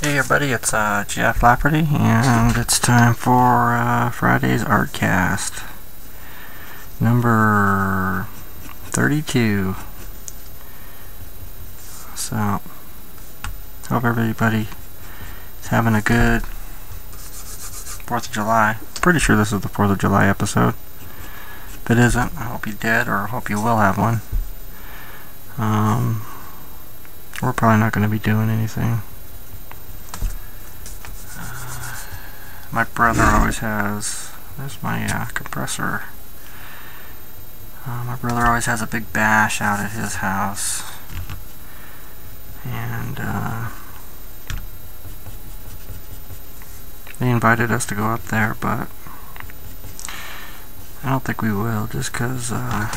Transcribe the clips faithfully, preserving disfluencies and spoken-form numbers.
Hey everybody, it's uh, Jeff Lafferty, and it's time for uh, Friday's ARTCAST, number thirty-two. So, hope everybody is having a good fourth of July. Pretty sure this is the fourth of July episode. If it isn't, I hope you did, or I hope you will have one. Um, we're probably not going to be doing anything. My brother always has, there's my uh, compressor, uh, my brother always has a big bash out at his house, and uh, they invited us to go up there, but I don't think we will, just because uh,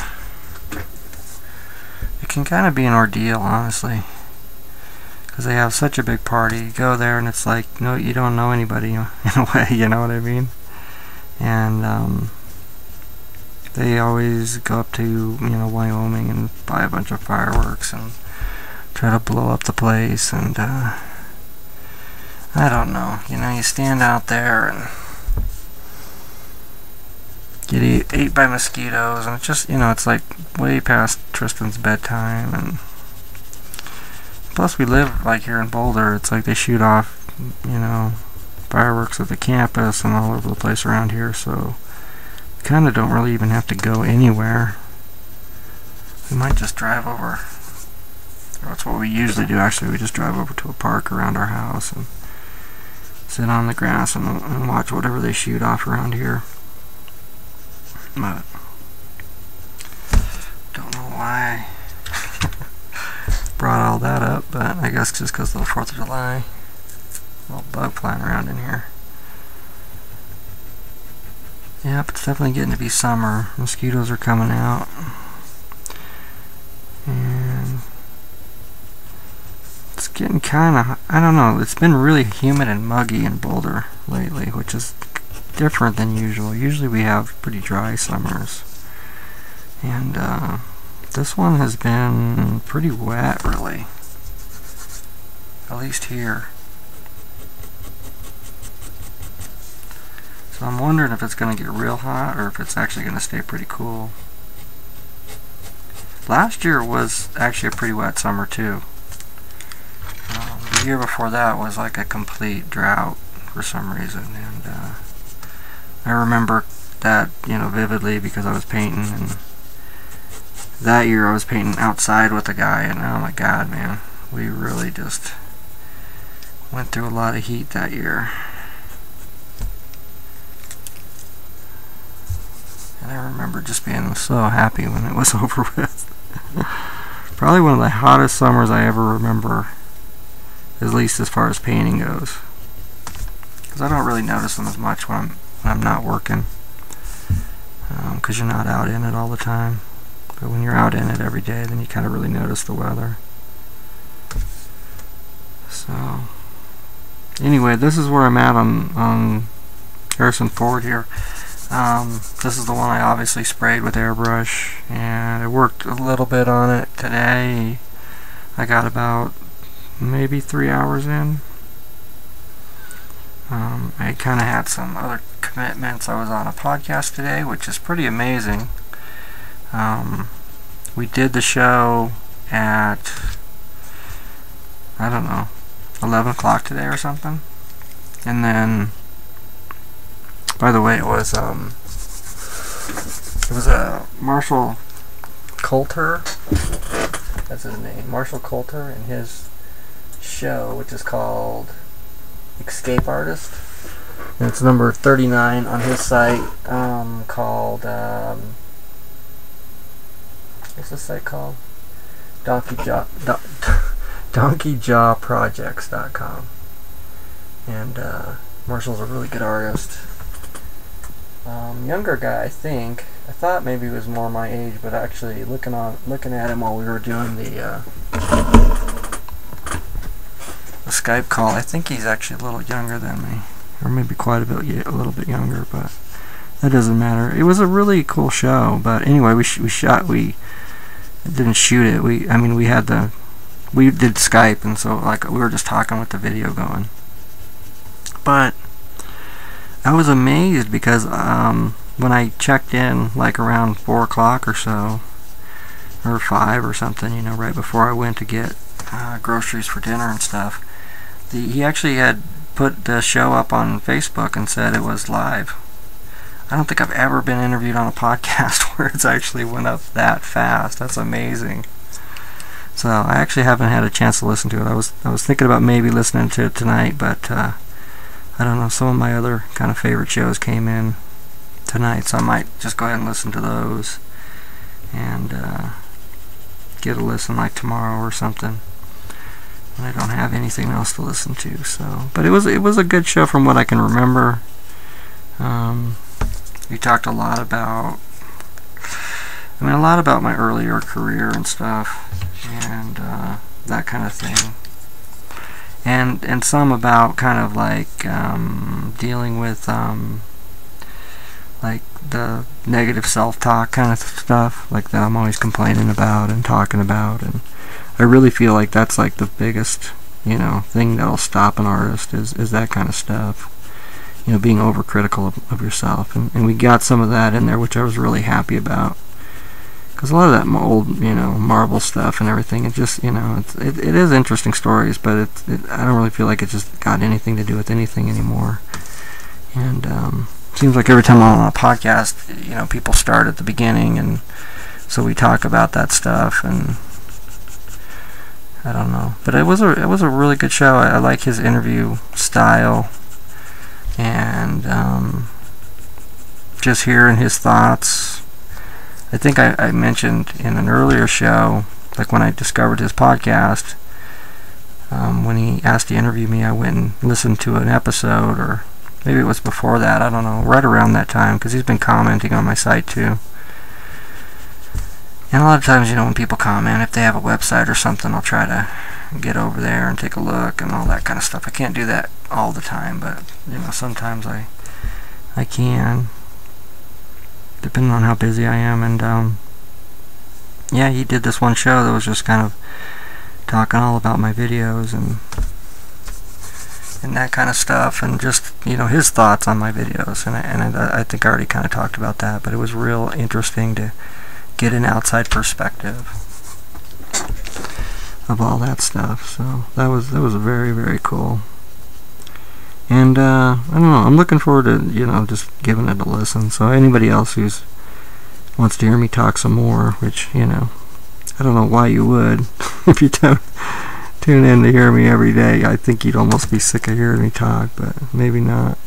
it can kind of be an ordeal, honestly. Because they have such a big party, you go there and it's like, no, you don't know anybody in a way, you know what I mean? And um, they always go up to, you know, Wyoming and buy a bunch of fireworks and try to blow up the place, and uh, I don't know, you know, you stand out there and get eat, ate by mosquitoes, and it's just, you know, it's like way past Tristan's bedtime. And plus we live like here in Boulder, it's like they shoot off, you know, fireworks at the campus and all over the place around here, so we kind of don't really even have to go anywhere. We might just drive over. That's what we usually do, actually. We just drive over to a park around our house and sit on the grass and, and watch whatever they shoot off around here. But don't know why brought all that up, but I guess just because of the fourth of July. A little bug flying around in here. Yep, it's definitely getting to be summer. Mosquitoes are coming out. And it's getting kind of, I don't know, it's been really humid and muggy in Boulder lately, which is different than usual. Usually we have pretty dry summers. And, uh... this one has been pretty wet, really. At least here. So I'm wondering if it's going to get real hot or if it's actually going to stay pretty cool. Last year was actually a pretty wet summer, too. Um, the year before that was like a complete drought for some reason. And uh, I remember that, you know, vividly because I was painting, and that year I was painting outside with a guy, and oh my god, man, we really just went through a lot of heat that year. And I remember just being so happy when it was over with. Probably one of the hottest summers I ever remember, at least as far as painting goes. Because I don't really notice them as much when I'm, when I'm not working. Because um, you're not out in it all the time. But when you're out in it every day, then you kind of really notice the weather. So, anyway, this is where I'm at on, on Harrison Ford here. Um, this is the one I obviously sprayed with airbrush, and I worked a little bit on it today. I got about maybe three hours in. Um, I kind of had some other commitments. I was on a podcast today, which is pretty amazing. Um, we did the show at, I don't know, eleven o'clock today or something. And then, by the way, it was, um, it was a uh, Marshall Coulter, that's his name, Marshall Coulter, and his show, which is called Escape Artist. And it's number thirty-nine on his site, um, called, um, what's this site called? Donkeyjaw, do, Donkeyjaw Projects dot com. And uh, Marshall's a really good artist. Um, younger guy, I think. I thought maybe he was more my age, but actually looking on, looking at him while we were doing the, uh, the Skype call, I think he's actually a little younger than me, or maybe quite a bit, a little bit younger, but that doesn't matter. It was a really cool show, but anyway, we sh we shot we didn't shoot it. We I mean we had the we did Skype, and so like we were just talking with the video going. But I was amazed because um, when I checked in, like around four o'clock or so, or five or something, you know, right before I went to get uh, groceries for dinner and stuff, the, he actually had put the show up on Facebook and said it was live. I don't think I've ever been interviewed on a podcast where it's actually went up that fast. That's amazing. So I actually haven't had a chance to listen to it. I was I was thinking about maybe listening to it tonight, but uh, I don't know. Some of my other kind of favorite shows came in tonight, so I might just go ahead and listen to those and uh, get a listen like tomorrow or something. And I don't have anything else to listen to, so. But it was it was a good show from what I can remember. Um. We talked a lot about, I mean, a lot about my earlier career and stuff, and uh, that kind of thing, and and some about kind of like um, dealing with um, like the negative self-talk kind of stuff, like that I'm always complaining about and talking about, and I really feel like that's like the biggest, you know, thing that'll stop an artist is is that kind of stuff. You know, being overcritical of, of yourself, and, and we got some of that in there, which I was really happy about, because a lot of that old, you know, Marvel stuff and everything, it just, you know, it's, it it is interesting stories, but it, it I don't really feel like it just got anything to do with anything anymore, and um, seems like every time I'm on a podcast, you know, people start at the beginning, and so we talk about that stuff, and I don't know, but it was a it was a really good show. I, I like his interview style. And um, just hearing his thoughts. I think I, I mentioned in an earlier show, like when I discovered his podcast, um, when he asked to interview me, I went and listened to an episode, or maybe it was before that, I don't know, right around that time, because he's been commenting on my site too. And a lot of times, you know, when people comment, if they have a website or something, I'll try to get over there and take a look and all that kind of stuff. I can't do that all the time, but you know, sometimes I I can, depending on how busy I am. And um, yeah, he did this one show that was just kind of talking all about my videos and and that kind of stuff, and just, you know, his thoughts on my videos, and I, and I, I think I already kind of talked about that, but it was real interesting to get an outside perspective of all that stuff. So that was that was very, very cool. And uh, I don't know, I'm looking forward to, you know, just giving it a listen. So anybody else who's wants to hear me talk some more, which, you know, I don't know why you would if you don't tune in to hear me every day. I think you'd almost be sick of hearing me talk, but maybe not.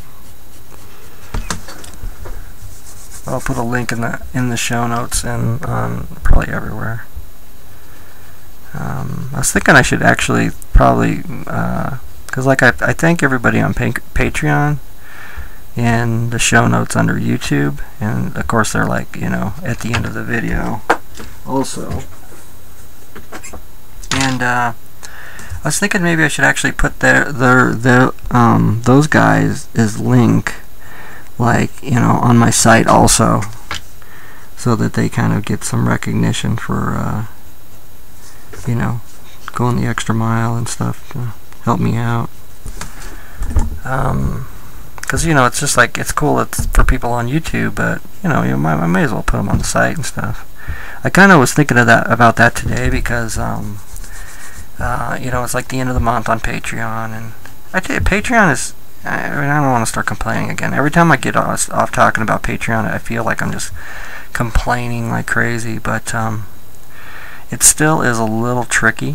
I'll put a link in the in the show notes and um, probably everywhere. Um, I was thinking I should actually probably, because uh, like I, I thank everybody on pa Patreon in the show notes under YouTube, and of course they're like, you know, at the end of the video also. And uh, I was thinking maybe I should actually put their their their um, those guys is link, like, you know, on my site also, so that they kind of get some recognition for. Uh, you know, going the extra mile and stuff to help me out. Um, because, you know, it's just like, it's cool it's for people on YouTube, but, you know, you might, I may as well put them on the site and stuff. I kind of was thinking of that about that today because, um, uh, you know, it's like the end of the month on Patreon, and I tell you, Patreon is, I mean, I don't want to start complaining again. Every time I get off, off talking about Patreon, I feel like I'm just complaining like crazy, but, um, it still is a little tricky.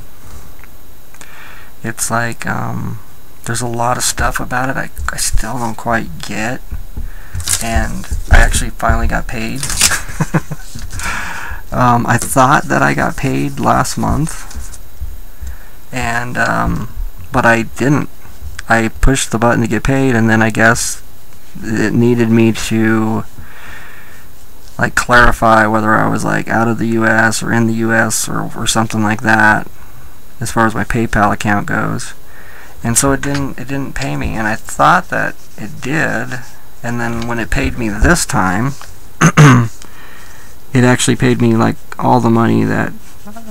It's like um, there's a lot of stuff about it I, I still don't quite get, and I actually finally got paid. um, I thought that I got paid last month, and um, but I didn't. I pushed the button to get paid, and then I guess it needed me to like clarify whether I was like out of the U S or in the U S or, or something like that, as far as my PayPal account goes. And so it didn't it didn't pay me, and I thought that it did, and then when it paid me this time, it actually paid me like all the money that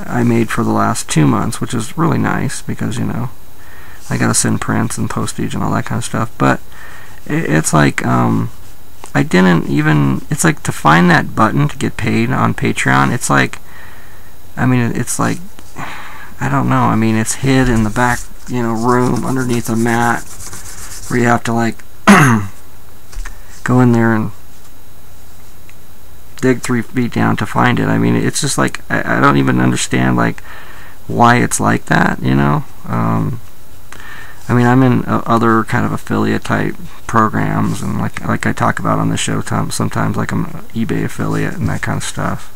I made for the last two months, which is really nice because, you know, I gotta send prints and postage and all that kind of stuff. But it, it's like, um, I didn't even, it's like to find that button to get paid on Patreon, it's like, I mean, it's like, I don't know, I mean, it's hid in the back, you know, room underneath a mat where you have to, like, go in there and dig three feet down to find it. I mean, it's just like, I, I don't even understand, like, why it's like that, you know? Um, I mean, I'm in uh, other kind of affiliate type programs, and like like I talk about on the show sometimes, like I'm an eBay affiliate and that kind of stuff.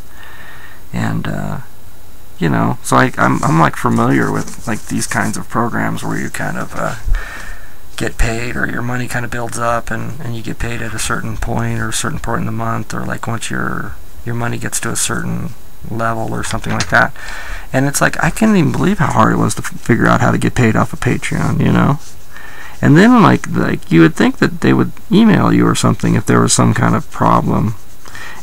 And, uh, you know, so I, I'm, I'm like familiar with like these kinds of programs where you kind of uh, get paid, or your money kind of builds up, and, and you get paid at a certain point or a certain point in the month, or like once your your money gets to a certain level or something like that. And it's like, I couldn't even believe how hard it was to f figure out how to get paid off of Patreon, you know? And then like like you would think that they would email you or something if there was some kind of problem.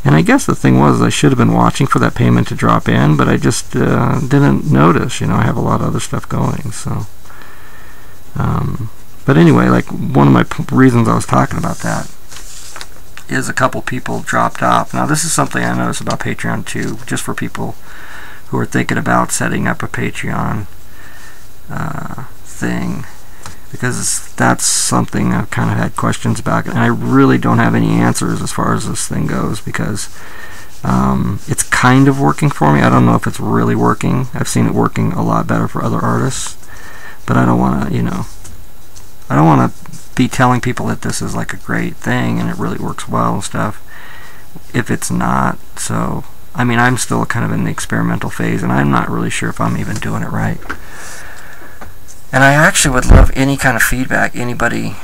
And I guess the thing was, I should have been watching for that payment to drop in, but I just uh, didn't notice, you know, I have a lot of other stuff going, so. Um, but anyway, like, one of my p reasons I was talking about that is a couple people dropped off. Now, this is something I noticed about Patreon, too, just for people who are thinking about setting up a Patreon uh, thing, because that's something I've kind of had questions about, and I really don't have any answers as far as this thing goes, because um, it's kind of working for me. I don't know if it's really working. I've seen it working a lot better for other artists, but I don't want to, you know, I don't want to be telling people that this is like a great thing and it really works well and stuff if it's not. So, I mean, I'm still kind of in the experimental phase, and I'm not really sure if I'm even doing it right. And I actually would love any kind of feedback, anybody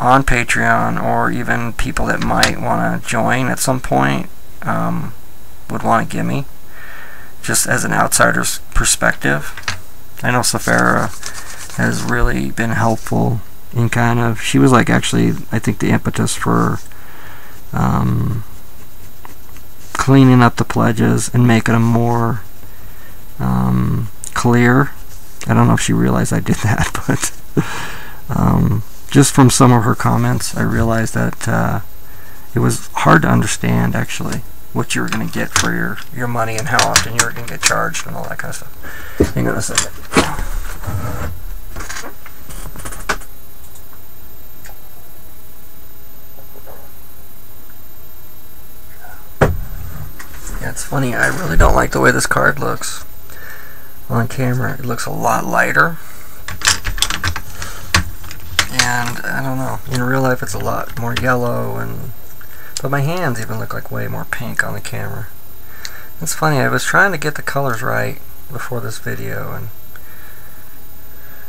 on Patreon, or even people that might want to join at some point um, would want to give me, just as an outsider's perspective. I know Soferia has really been helpful in kind of, she was like actually, I think the impetus for um, cleaning up the pledges and making them more um, clear. I don't know if she realized I did that, but um, just from some of her comments, I realized that uh, it was hard to understand, actually, what you were going to get for your, your money and how often you were going to get charged and all that kind of stuff. Hang on a second. Yeah, it's funny. I really don't like the way this card looks on camera. It looks a lot lighter, and I don't know, in real life it's a lot more yellow, and but my hands even look like way more pink on the camera. It's funny, I was trying to get the colors right before this video, and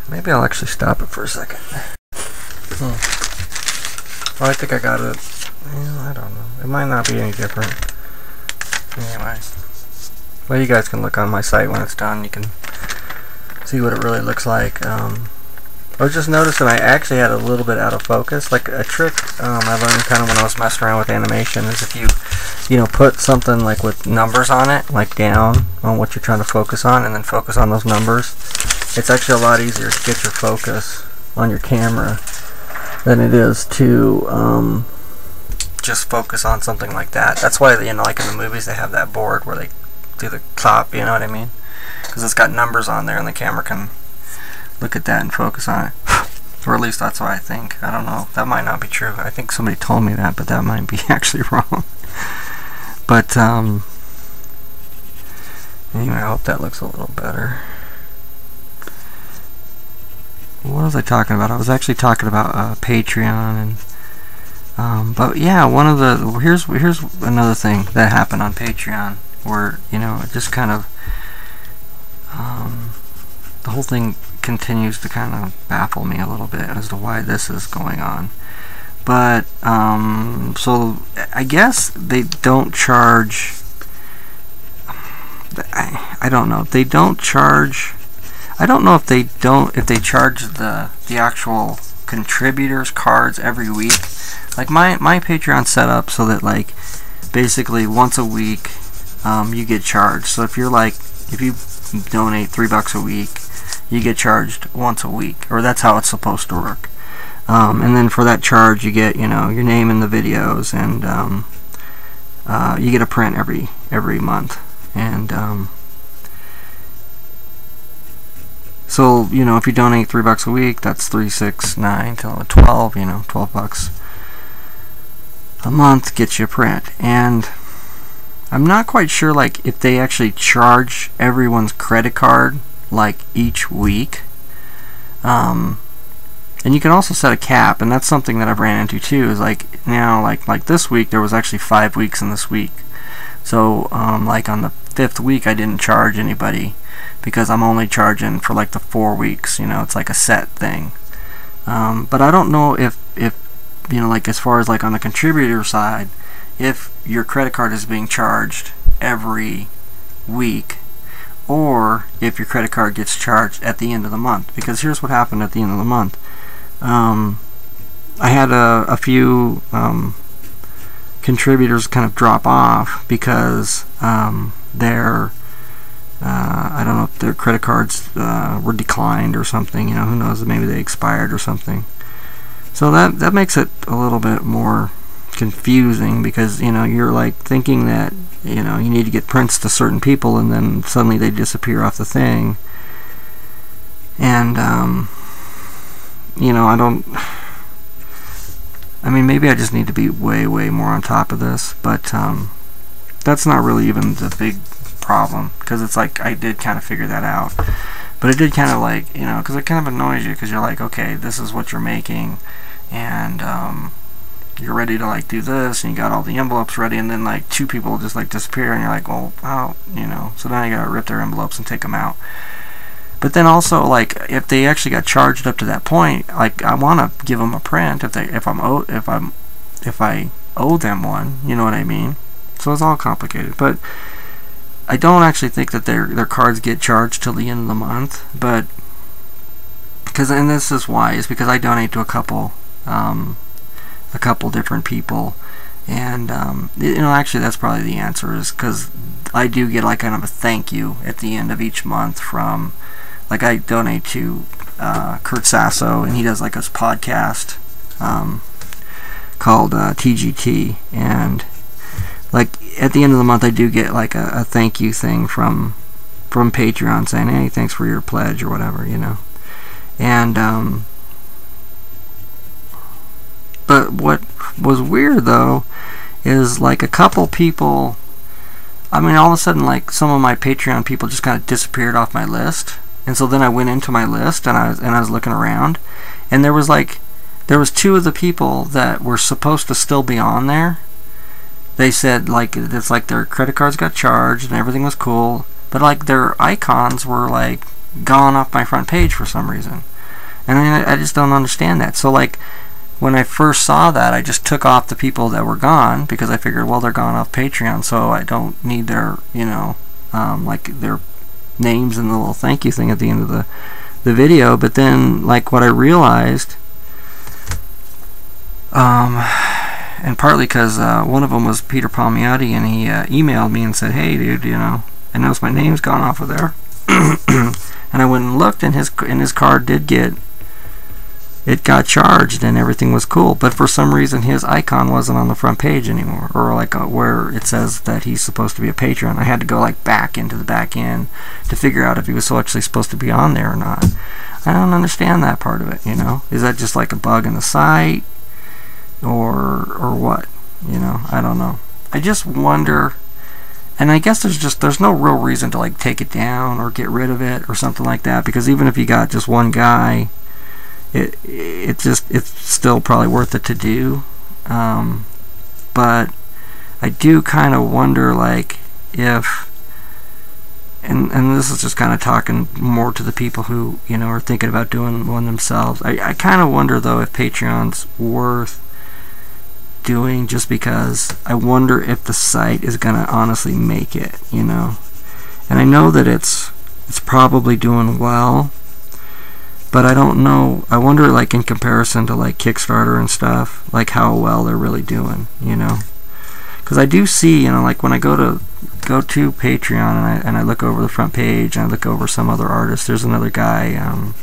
maybe I'll actually stop it for a second. hmm. Well, I think I got it. Well, I don't know, it might not be any different anyway. Well, you guys can look on my site when it's done. You can see what it really looks like. Um, I was just noticing I actually had a little bit out of focus. Like a trick um, I learned kind of when I was messing around with animation is if you, you know, put something like with numbers on it, like down on what you're trying to focus on, and then focus on those numbers, it's actually a lot easier to get your focus on your camera than it is to um, just focus on something like that. That's why, you know, like in the movies they have that board where they do the top, you know what I mean? Because it's got numbers on there, and the camera can look at that and focus on it. Or at least that's what I think. I don't know. That might not be true. I think somebody told me that, but that might be actually wrong. But, um... anyway, I hope that looks a little better. What was I talking about? I was actually talking about uh, Patreon and... Um, but yeah, one of the... Here's, here's another thing that happened on Patreon, where, you know, it just kind of, um, the whole thing continues to kind of baffle me a little bit as to why this is going on. But, um, so, I guess they don't charge, I, I don't know, they don't charge, I don't know if they don't, if they charge the, the actual contributors cards every week. Like, my, my Patreon's set up so that, like, basically once a week, Um, you get charged. So if you're like if you donate three bucks a week, you get charged once a week, or that's how it's supposed to work. Um, and then for that charge, you get, you know, your name in the videos, and um, uh, you get a print every every month. And um, so, you know, if you donate three bucks a week, that's three, six, nine, twelve. You know, twelve bucks a month gets you a print. And I'm not quite sure, like, if they actually charge everyone's credit card, like, each week. Um, and you can also set a cap, and that's something that I've ran into too, is like, now, like, like this week, there was actually five weeks in this week. So, um, like, on the fifth week, I didn't charge anybody, because I'm only charging for, like, the four weeks, you know, it's like a set thing. Um, but I don't know if, if, you know, like, as far as, like, on the contributor side, if your credit card is being charged every week, or if your credit card gets charged at the end of the month. Because here's what happened at the end of the month. Um, I had a, a few um, contributors kind of drop off because um, their, uh, I don't know if their credit cards uh, were declined or something. You know, who knows, maybe they expired or something. So that, that makes it a little bit more confusing, because, you know, you're like thinking that, you know, you need to get prints to certain people, and then suddenly they disappear off the thing. And um you know, I don't I mean maybe I just need to be way way more on top of this, but um that's not really even the big problem, because it's like I did kind of figure that out. But it did kind of, like, you know, because it kind of annoys you, because you're like, okay, this is what you're making, and um you're ready to, like, do this, and you got all the envelopes ready, and then, like, two people just, like, disappear, and you're like, well, how, you know, so now you gotta rip their envelopes and take them out. But then also, like, if they actually got charged up to that point, like, I want to give them a print if they, if I'm owe, if I'm, if I owe them one, you know what I mean? So it's all complicated. But I don't actually think that their their cards get charged till the end of the month, but because, and this is why, is because I donate to a couple. Um, a couple different people, and um, you know, actually that's probably the answer, is because I do get, like, kind of a thank you at the end of each month from, like, I donate to uh, Kurt Sasso, and he does, like, his podcast um, called uh, T G T, and, like, at the end of the month I do get, like, a, a thank you thing from from Patreon saying, hey, thanks for your pledge or whatever, you know. And um but what was weird, though, is, like, a couple people, I mean, all of a sudden, like, some of my Patreon people just kind of disappeared off my list. And so then I went into my list, and I was, and I was looking around, and there was, like, there was two of the people that were supposed to still be on there. They said, like, it's like their credit cards got charged and everything was cool, but, like, their icons were, like, gone off my front page for some reason. And I, I just don't understand that. So, like, when I first saw that, I just took off the people that were gone, because I figured, well, they're gone off Patreon, so I don't need their, you know, um, like, their names and the little thank you thing at the end of the, the video. But then, like, what I realized, um, and partly because uh, one of them was Peter Palmiotti, and he uh, emailed me and said, hey, dude, you know, I noticed my name's gone off of there. And I went and looked, and his, and his card did get, it got charged and everything was cool, but for some reason his icon wasn't on the front page anymore, or like a, where it says that he's supposed to be a patron. I had to go, like, back into the back end to figure out if he was so actually supposed to be on there or not. I don't understand that part of it, you know. Is that just like a bug in the site, or or what? You know, I don't know. I just wonder, and I guess there's just there's no real reason to, like, take it down or get rid of it or something like that, because even if you got just one guy, It it just it's still probably worth it to do, um, but I do kind of wonder, like, if, and and this is just kind of talking more to the people who, you know, are thinking about doing one themselves. I I kind of wonder, though, if Patreon's worth doing, just because I wonder if the site is gonna honestly make it, you know. And I know that it's it's probably doing well, but I don't know, I wonder, like, in comparison to, like, Kickstarter and stuff, like, how well they're really doing, you know? Because I do see, you know, like, when I go to go to Patreon and I, and I look over the front page and I look over some other artists. There's another guy, um,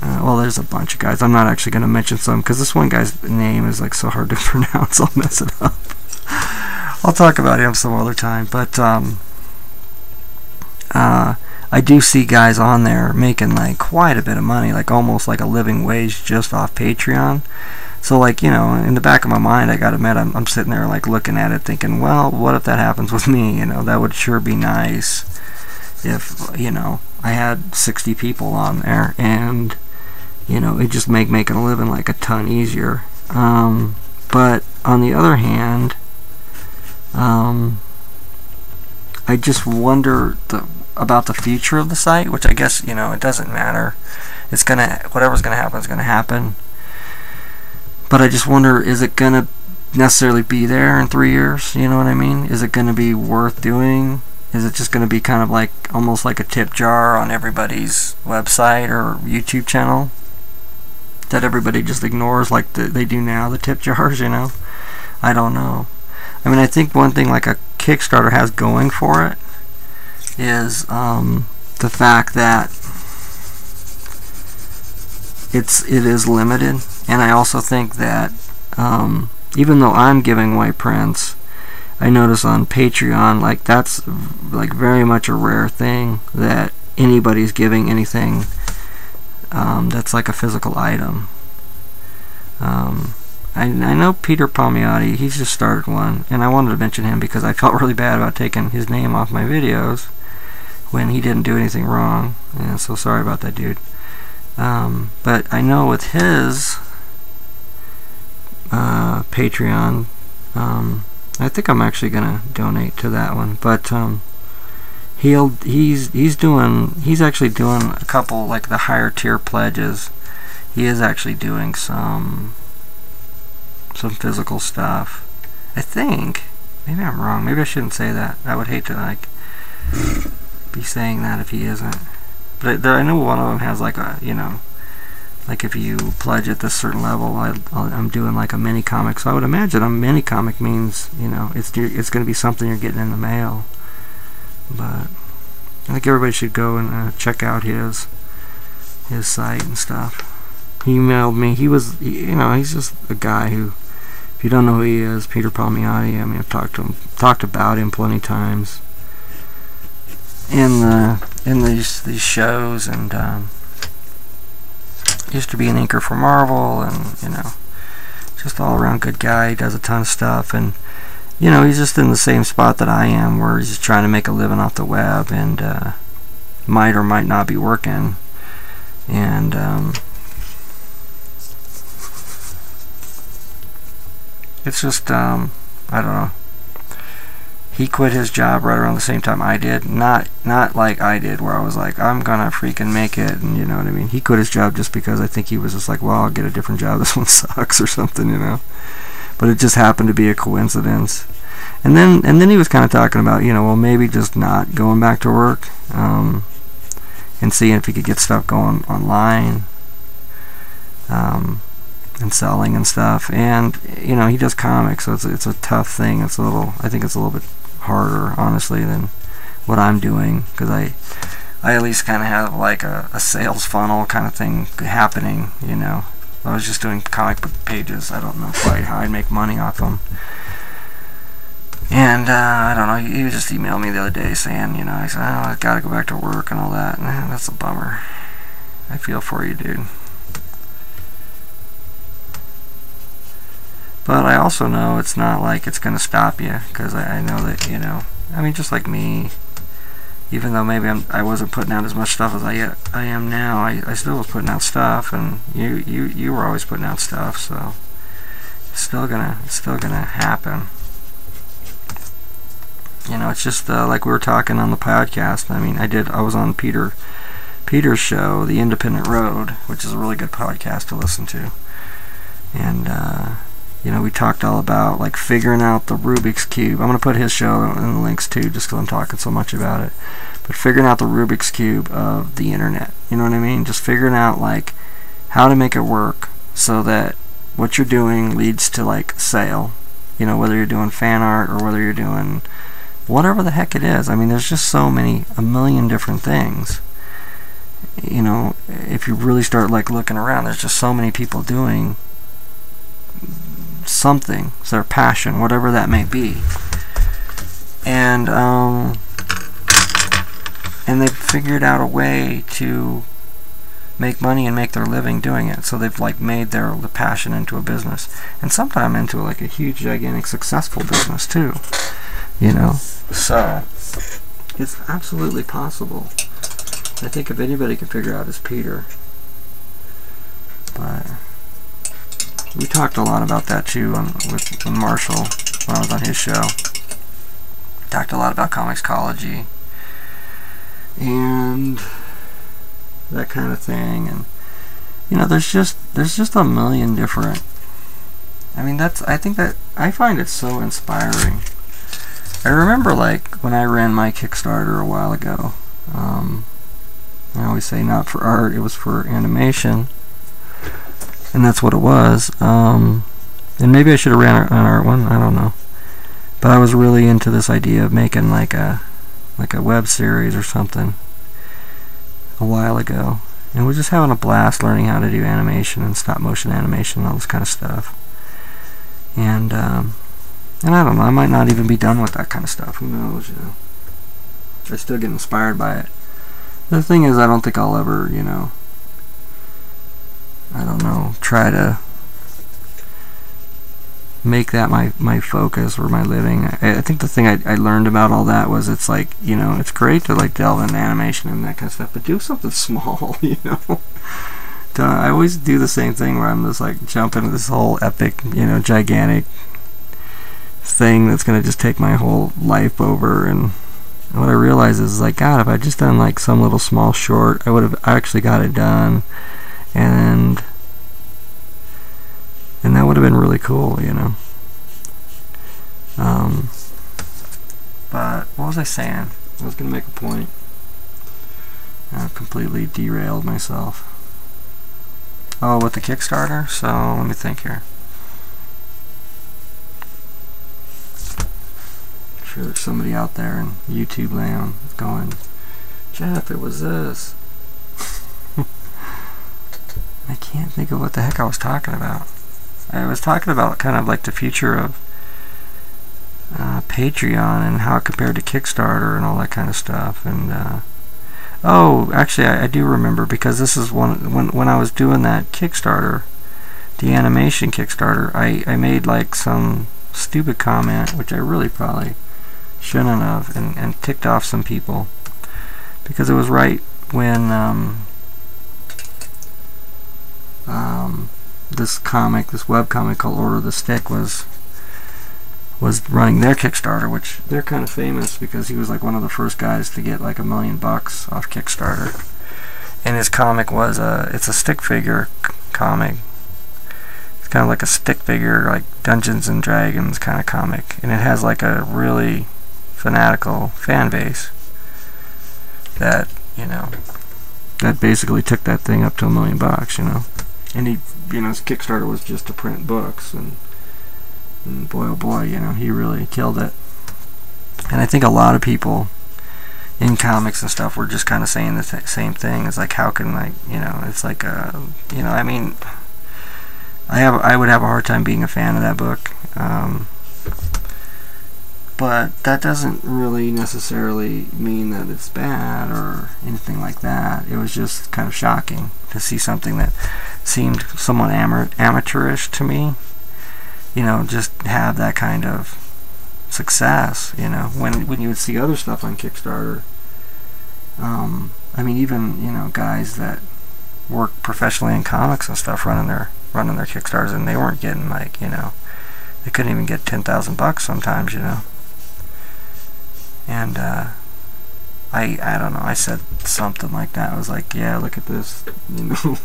uh, well, there's a bunch of guys. I'm not actually going to mention some because this one guy's name is like so hard to pronounce, I'll mess it up. I'll talk about him some other time, but um, uh, I do see guys on there making like quite a bit of money, like almost like a living wage just off Patreon. So like, you know, in the back of my mind, I gotta admit, I'm, I'm sitting there like looking at it thinking, well, what if that happens with me? You know, that would sure be nice if, you know, I had sixty people on there and, you know, it'd just make making a living like a ton easier. Um, but on the other hand, um, I just wonder the, about the future of the site, which I guess, you know, it doesn't matter. It's gonna, whatever's gonna happen is gonna happen. But I just wonder, is it going to necessarily be there in three years? You know what I mean? Is it going to be worth doing? Is it just going to be kind of like, almost like a tip jar on everybody's website or YouTube channel? That everybody just ignores like the, they do now, the tip jars, you know? I don't know. I mean, I think one thing like a Kickstarter has going for it is um, the fact that It's it is limited, and I also think that um, even though I'm giving away prints, I notice on Patreon like that's like very much a rare thing that anybody's giving anything um, that's like a physical item. Um, I I know Peter Palmiotti, he's just started one, and I wanted to mention him because I felt really bad about taking his name off my videos when he didn't do anything wrong, and so sorry about that, dude. Um, but I know with his uh, Patreon, um, I think I'm actually gonna donate to that one. But um, he'll he's he's doing he's actually doing a couple like the higher tier pledges. He is actually doing some some physical stuff. I think maybe I'm wrong. Maybe I shouldn't say that. I would hate to like be saying that if he isn't. But I know one of them has like a, you know, like if you pledge at this certain level, I, I'm doing like a mini comic. So I would imagine a mini comic means, you know, it's it's going to be something you're getting in the mail. But I think everybody should go and uh, check out his his site and stuff. He emailed me. He was, you know, he's just a guy who, if you don't know who he is, Peter Palmiotti. I mean, I've talked to him, talked about him plenty of times in the in these these shows, and um, used to be an inker for Marvel, and you know, just all around good guy. He does a ton of stuff, and you know, he's just in the same spot that I am, where he's just trying to make a living off the web, and uh, might or might not be working, and um, it's just um, I don't know. He quit his job right around the same time I did. Not not like I did, where I was like, I'm gonna freaking make it, and you know what I mean? He quit his job just because I think he was just like, well, I'll get a different job. This one sucks or something, you know? But it just happened to be a coincidence. And then and then he was kind of talking about, you know, well, maybe just not going back to work um, and seeing if he could get stuff going online um, and selling and stuff. And, you know, he does comics, so it's, it's a tough thing. It's a little, I think it's a little bit harder honestly than what I'm doing, because I I at least kind of have like a, a sales funnel kind of thing happening, you know. If I was just doing comic book pages, I don't know quite how I'd make money off them. And uh, I don't know, you just emailed me the other day saying, you know, I said, oh, I gotta go back to work and all that, and eh, that's a bummer. I feel for you, dude. But I also know it's not like it's going to stop you, because I, I know that, you know, I mean, just like me, even though maybe I'm, I wasn't putting out as much stuff as I, I am now, I, I still was putting out stuff, and you, you, you were always putting out stuff, so it's still gonna, it's still gonna happen. You know, it's just uh, like we were talking on the podcast. I mean, I did, I was on Peter, Peter's show, The Independent Road, which is a really good podcast to listen to, and, uh... you know, we talked all about like figuring out the Rubik's Cube. I'm going to put his show in the links too, just because I'm talking so much about it. But figuring out the Rubik's Cube of the internet. You know what I mean? Just figuring out like how to make it work so that what you're doing leads to like sale. You know, whether you're doing fan art or whether you're doing whatever the heck it is. I mean, there's just so many, a million different things. You know, if you really start like looking around, there's just so many people doing something, it's their passion, whatever that may be. And um, and they've figured out a way to make money and make their living doing it. So they've like made their the passion into a business, and sometimes into like a huge, gigantic, successful business too. You know, so it's absolutely possible. I think if anybody can figure out, it's Peter. But we talked a lot about that too on, with Marshall when I was on his show. Talked a lot about comicsology and that kind of thing. And you know, there's just there's just a million different. I mean, that's I think that I find it so inspiring. I remember like when I ran my Kickstarter a while ago. Um, I always say not for art, it was for animation, and that's what it was. Um, and maybe I should have ran an art one, I don't know. But I was really into this idea of making like a like a web series or something a while ago, and we're just having a blast learning how to do animation and stop motion animation and all this kind of stuff. And um, and I don't know, I might not even be done with that kind of stuff. Who knows? You know, I still get inspired by it. The thing is, I don't think I'll ever, you know, I don't know, try to make that my, my focus or my living. I, I think the thing I, I learned about all that was it's like, you know, it's great to like delve into animation and that kind of stuff, but do something small, you know. I always do the same thing where I'm just like jump into this whole epic, you know, gigantic thing that's going to just take my whole life over. And what I realized is like, God, if I just done like some little small short, I would have actually got it done, and and that would have been really cool, you know. Um, but what was I saying? I was gonna make a point. I completely derailed myself. Oh, with the Kickstarter. So let me think here. Sure, there's somebody out there in YouTube land going, Jeff, it was this. I can't think of what the heck I was talking about. I was talking about kind of like the future of uh, Patreon and how it compared to Kickstarter and all that kind of stuff. And uh, oh, actually, I, I do remember, because this is one when when I was doing that Kickstarter, the animation Kickstarter, I I made like some stupid comment, which I really probably shouldn't have, and, and ticked off some people, because it was right when um, um, this comic, this web comic called Order of the Stick was was running their Kickstarter, which they're kind of famous because he was like one of the first guys to get like a million bucks off Kickstarter. And his comic was a, it's a stick figure comic. It's kind of like a stick figure, like Dungeons and Dragons kind of comic, and it has like a really fanatical fan base that, you know, that basically took that thing up to a million bucks, you know. And he, you know, his Kickstarter was just to print books, and, and boy oh boy, you know, he really killed it. And I think a lot of people in comics and stuff were just kind of saying the th same thing. It's like, how can I, you know, it's like, uh, you know, I mean, I have, I would have a hard time being a fan of that book, um, but that doesn't really necessarily mean that it's bad or anything like that. It was just kind of shocking to see something that seemed somewhat ama amateurish to me, you know, just have that kind of success, you know, when when you would see other stuff on Kickstarter. Um, I mean, even, you know, guys that work professionally in comics and stuff running their running their Kickstarters, and they weren't getting like, you know, they couldn't even get ten thousand bucks sometimes, you know. And uh, I I don't know, I said something like that. I was like, yeah, look at this, you know.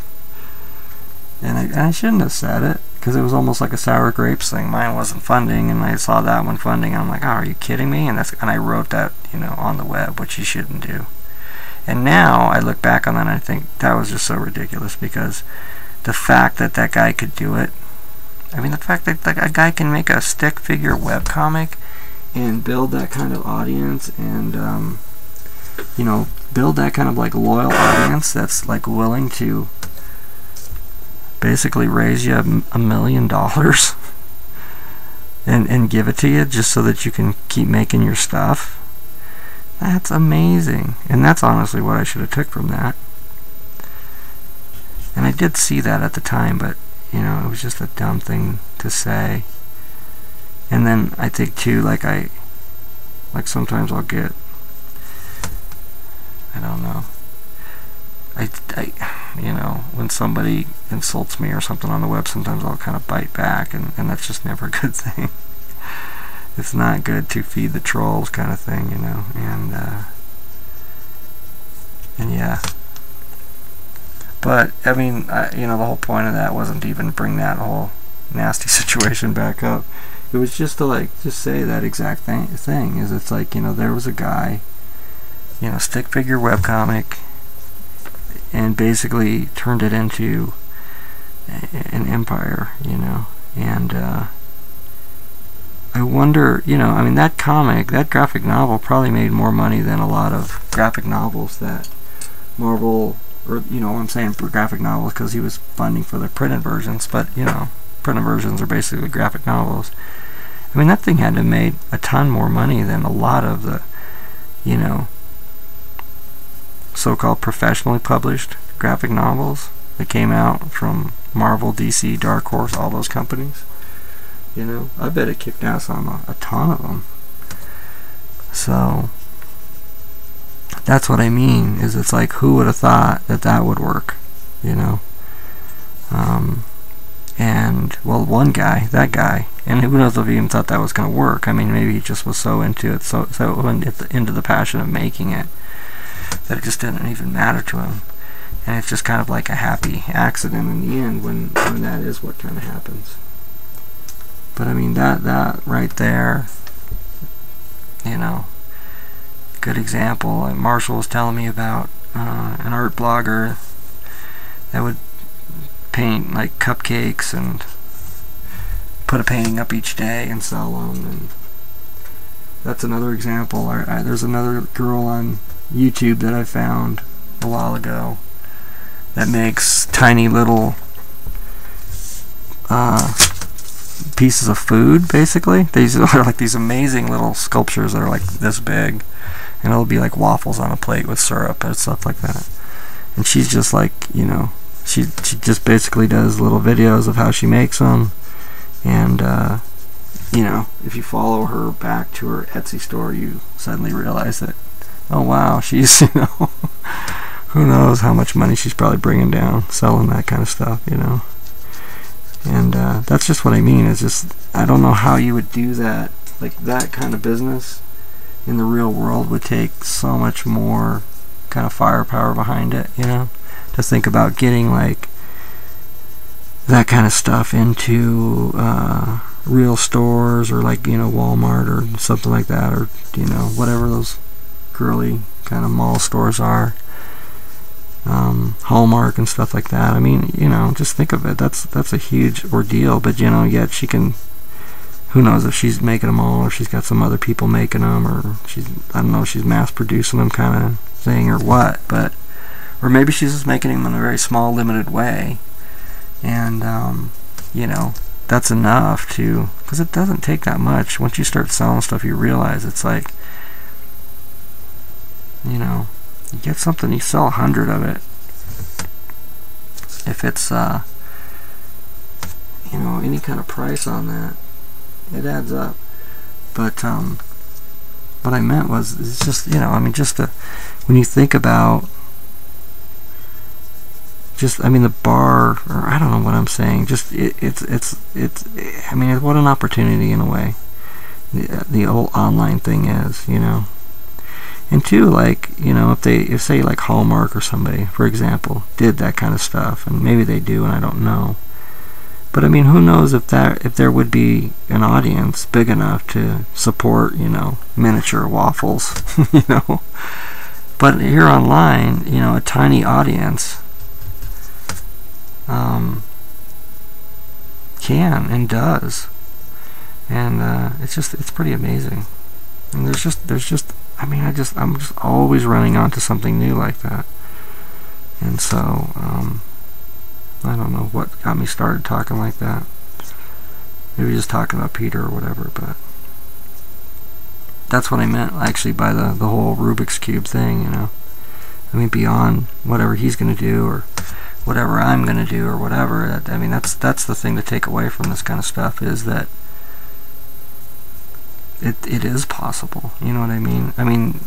And I, and I shouldn't have said it, because it was almost like a sour grapes thing. Mine wasn't funding, and I saw that one funding, and I'm like, oh, are you kidding me? And that's, and I wrote that, you know, on the web, which you shouldn't do. And now I look back on that and I think that was just so ridiculous, because the fact that that guy could do it, I mean, the fact that, that a guy can make a stick figure webcomic and build that kind of audience, and um, you know, build that kind of like loyal audience that's like willing to basically raise you a, a million dollars and and give it to you just so that you can keep making your stuff. That's amazing, and that's honestly what I should have took from that. And I did see that at the time, but you know, it was just a dumb thing to say. And then I think too, like I, like sometimes I'll get, I don't know, I, I, you know, when somebody insults me or something on the web, sometimes I'll kind of bite back, and, and that's just never a good thing. It's not good to feed the trolls kind of thing, you know, and, uh, and yeah. But, I mean, I, you know, the whole point of that wasn't to even bring that whole nasty situation back up. It was just to, like, just say that exact thing, thing, is it's like, you know, there was a guy, you know, stick figure webcomic, and basically turned it into an empire, you know, and, uh, I wonder, you know, I mean, that comic, that graphic novel probably made more money than a lot of graphic novels that Marvel... Or, you know, I'm saying for graphic novels because he was funding for the printed versions, but you know, printed versions are basically graphic novels. I mean, that thing had to have made a ton more money than a lot of the, you know, so-called professionally published graphic novels that came out from Marvel, D C, Dark Horse, all those companies. You know, I bet it kicked ass on a, a ton of them. So... that's what I mean, is it's like, who would have thought that that would work, you know? Um, and, well, one guy, that guy, and who knows if he even thought that was going to work. I mean, maybe he just was so into it, so, so into the passion of making it, that it just didn't even matter to him. And it's just kind of like a happy accident in the end when, when that is what kind of happens. But, I mean, that, that right there, you know... good example. And Marshall was telling me about uh, an art blogger that would paint like cupcakes and put a painting up each day and sell them, and that's another example. Or, I, there's another girl on YouTube that I found a while ago that makes tiny little uh, pieces of food, basically. These are like these amazing little sculptures that are like this big, and it'll be like waffles on a plate with syrup and stuff like that. And she's just like, you know, she she just basically does little videos of how she makes them. And uh, you know, if you follow her back to her Etsy store, you suddenly realize that, oh wow, she's, you know, who knows how much money she's probably bringing down selling that kind of stuff, you know. And uh, that's just what I mean. It's just, I don't know how you would do that. Like, that kind of business in the real world would take so much more kind of firepower behind it, you know? To think about getting, like, that kind of stuff into uh, real stores or, like, you know, Walmart or something like that, or, you know, whatever those girly kind of mall stores are. Um, Hallmark and stuff like that. I mean, you know, just think of it. That's that's a huge ordeal, but, you know, yet she can... who knows if she's making them all, or she's got some other people making them, or she's... I don't know if she's mass-producing them kind of thing or what, but... or maybe she's just making them in a very small, limited way. And, um, you know, that's enough to... because it doesn't take that much. Once you start selling stuff, you realize it's like... you know... you get something, you sell a hundred of it. If it's, uh, you know, any kind of price on that, it adds up. But um, what I meant was, it's just, you know, I mean, just the, when you think about, just, I mean, the bar, or I don't know what I'm saying. Just it, it's, it's, it's. I mean, what an opportunity in a way. The, the whole online thing is, you know. And two, like, you know, if they, if say like Hallmark or somebody, for example, did that kind of stuff, and maybe they do, and I don't know. But I mean, who knows if that, if there would be an audience big enough to support, you know, miniature waffles, you know. But here online, you know, a tiny audience um, can and does. and uh, it's just it's pretty amazing. And there's just there's just I mean I just I'm just always running onto something new like that. And so um, I don't know what got me started talking like that. Maybe just talking about Peter or whatever, but that's what I meant actually by the the whole Rubik's Cube thing, you know. I mean, beyond whatever he's going to do or whatever I'm going to do or whatever. That, I mean, that's that's the thing to take away from this kind of stuff, is that it it is possible. You know what I mean? I mean,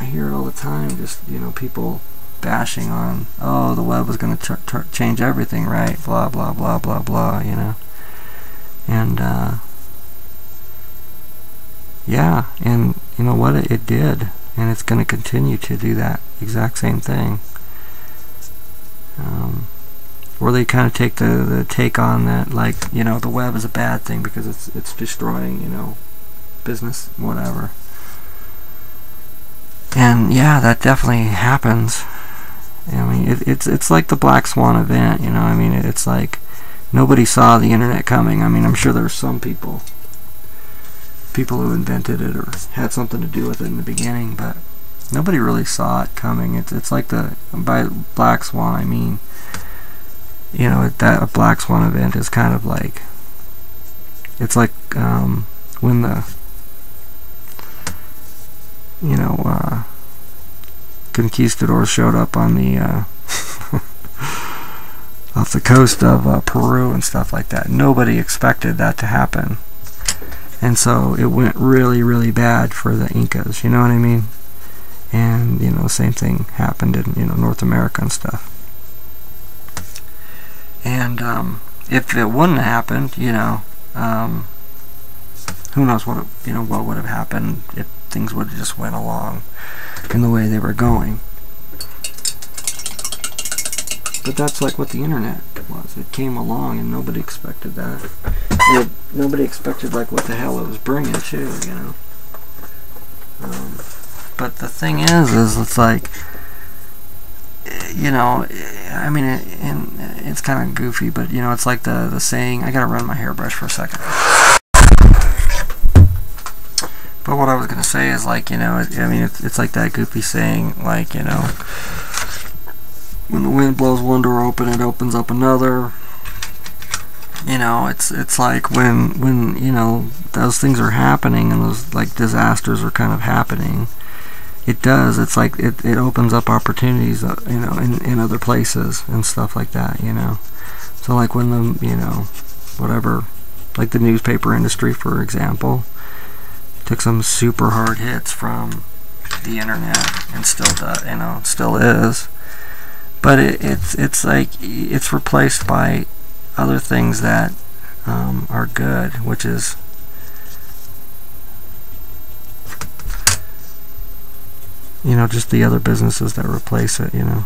I hear it all the time, just, you know, people bashing on, oh, the web is going to change everything, right? Blah, blah, blah, blah, blah, you know? And, uh, yeah, and you know what? It, it did. And it's going to continue to do that exact same thing. Um, or they kind of take the, the take on that, like, you know, the web is a bad thing because it's it's destroying, you know, business, whatever. And yeah, that definitely happens. I mean, it, it's it's like the Black Swan event, you know. I mean, it, it's like nobody saw the internet coming. I mean, I'm sure there were some people. People who invented it or had something to do with it in the beginning, but nobody really saw it coming. It's it's like the by Black Swan. I mean, you know, that a Black Swan event is kind of like it's like um, when the you know uh, conquistadors showed up on the uh, off the coast of uh, Peru and stuff like that. Nobody expected that to happen. And so it went really, really bad for the Incas, you know what I mean? And, you know, the same thing happened in, you know, North America and stuff. And um, if it wouldn't have happened, you know, um, who knows what, you know, what would have happened if things would have just went along in the way they were going. But that's like what the internet was. It came along and nobody expected that. It, nobody expected like what the hell it was bringing too, you know. Um, but the thing is, is it's like, you know, I mean, it, and it's kind of goofy, but you know, it's like the the saying. I gotta run my hairbrush for a second. But what I was gonna say is like, you know, it, I mean, it's, it's like that goofy saying, like, you know. When the wind blows one door open, it opens up another. You know, it's it's like when when you know those things are happening and those like disasters are kind of happening. It does. It's like it, it opens up opportunities, uh, you know, in, in other places and stuff like that. You know, so like when the you know whatever, like the newspaper industry, for example, took some super hard hits from the internet and still does, you know, still is. But it, it's it's like it's replaced by other things that um, are good, which is you know just the other businesses that replace it. You know,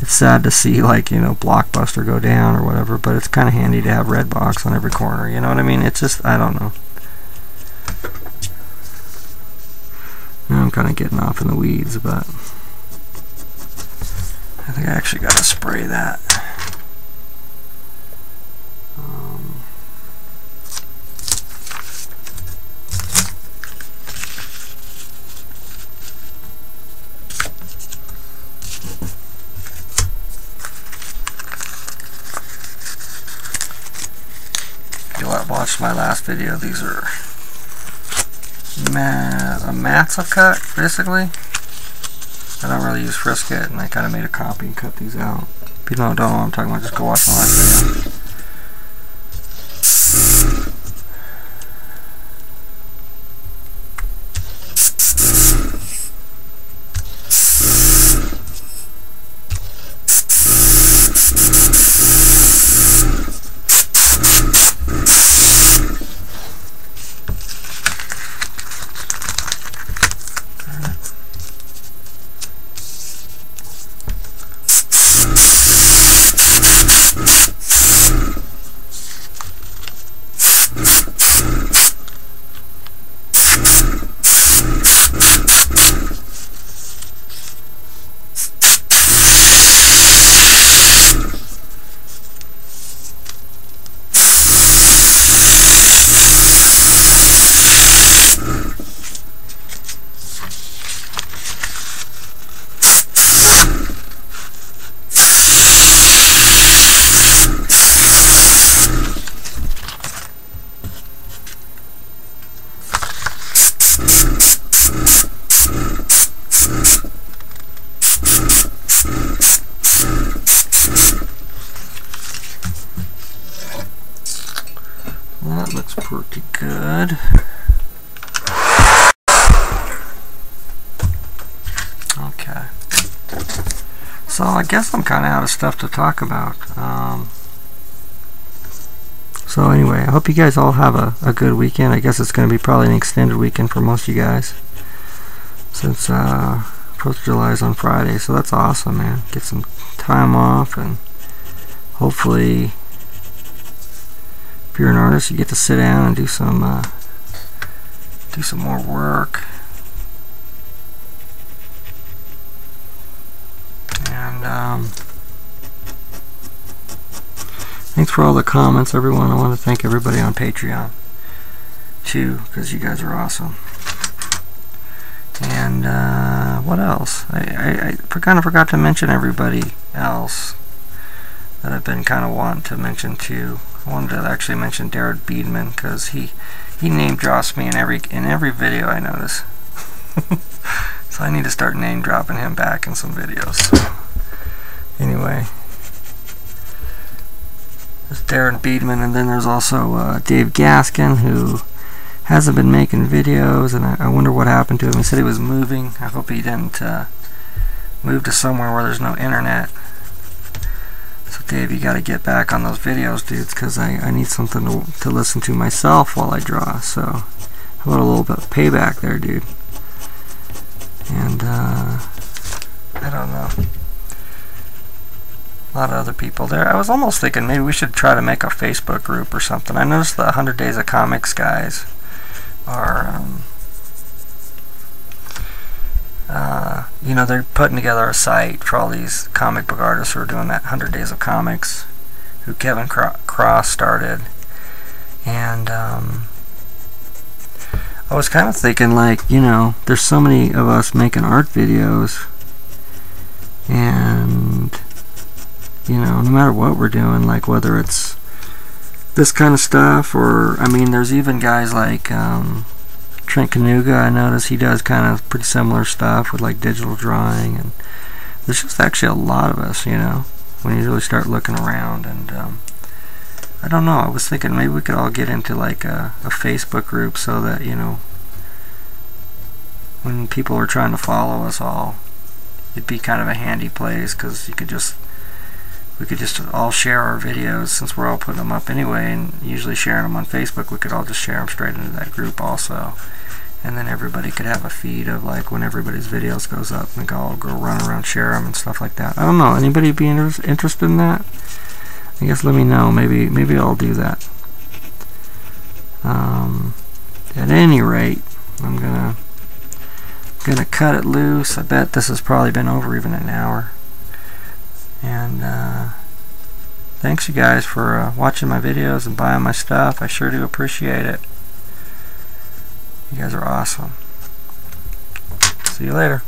it's sad to see like you know Blockbuster go down or whatever, but it's kind of handy to have Redbox on every corner. You know what I mean? It's just I don't know. Now I'm kind of getting off in the weeds, but. I think I actually gotta spray that. Um, you'll watch my last video. These are ma a matzo cut, basically. I don't really use Frisket, and I kind of made a copy and cut these out. If you don't know what I'm talking about, just go watch my last video. That looks pretty good. Okay. So I guess I'm kind of out of stuff to talk about. Um, so anyway, I hope you guys all have a, a good weekend. I guess it's going to be probably an extended weekend for most of you guys, since uh, Fourth of July is on Friday. So that's awesome, man. Get some time off, and hopefully, if you're an artist, you get to sit down and do some uh, do some more work. And um, thanks for all the comments, everyone. I want to thank everybody on Patreon too, because you guys are awesome. And uh, what else? I, I, I kind of forgot to mention everybody else that I've been kind of wanting to mention too. I wanted to actually mention Darrin Beadman, because he he name drops me in every in every video I notice. So I need to start name dropping him back in some videos. So anyway, there's Darrin Beadman, and then there's also uh, Dave Gaskin, who hasn't been making videos, and I, I wonder what happened to him. He said he was moving. I hope he didn't uh, move to somewhere where there's no internet. So Dave, you got to get back on those videos, dudes, because I, I need something to, to listen to myself while I draw. So how about a little bit of payback there, dude? And uh, I don't know, a lot of other people there. I was almost thinking maybe we should try to make a Facebook group or something. I noticed the one hundred Days of Comics guys are, um, uh, you know, they're putting together a site for all these comic book artists who are doing that one hundred Days of Comics, who Kevin Cro Cross started. And um, I was kind of thinking, like, you know, there's so many of us making art videos, and, you know, no matter what we're doing, like, whether it's this kind of stuff, or, I mean, there's even guys like um, Trent Canuga. I notice he does kind of pretty similar stuff with, like, digital drawing, and there's just actually a lot of us, you know, when you really start looking around. And um, I don't know, I was thinking maybe we could all get into, like, a, a Facebook group, so that, you know, when people are trying to follow us all, it'd be kind of a handy place, because you could just, we could just all share our videos, since we're all putting them up anyway, and usually sharing them on Facebook. We could all just share them straight into that group also, and then everybody could have a feed of, like, when everybody's videos goes up, and we could all go run around, share them, and stuff like that. I don't know. Anybody be inter interested in that? I guess let me know. Maybe maybe I'll do that. Um, at any rate, I'm gonna gonna cut it loose. I bet this has probably been over even an hour. And uh, thanks, you guys, for uh, watching my videos and buying my stuff. I sure do appreciate it. You guys are awesome. See you later.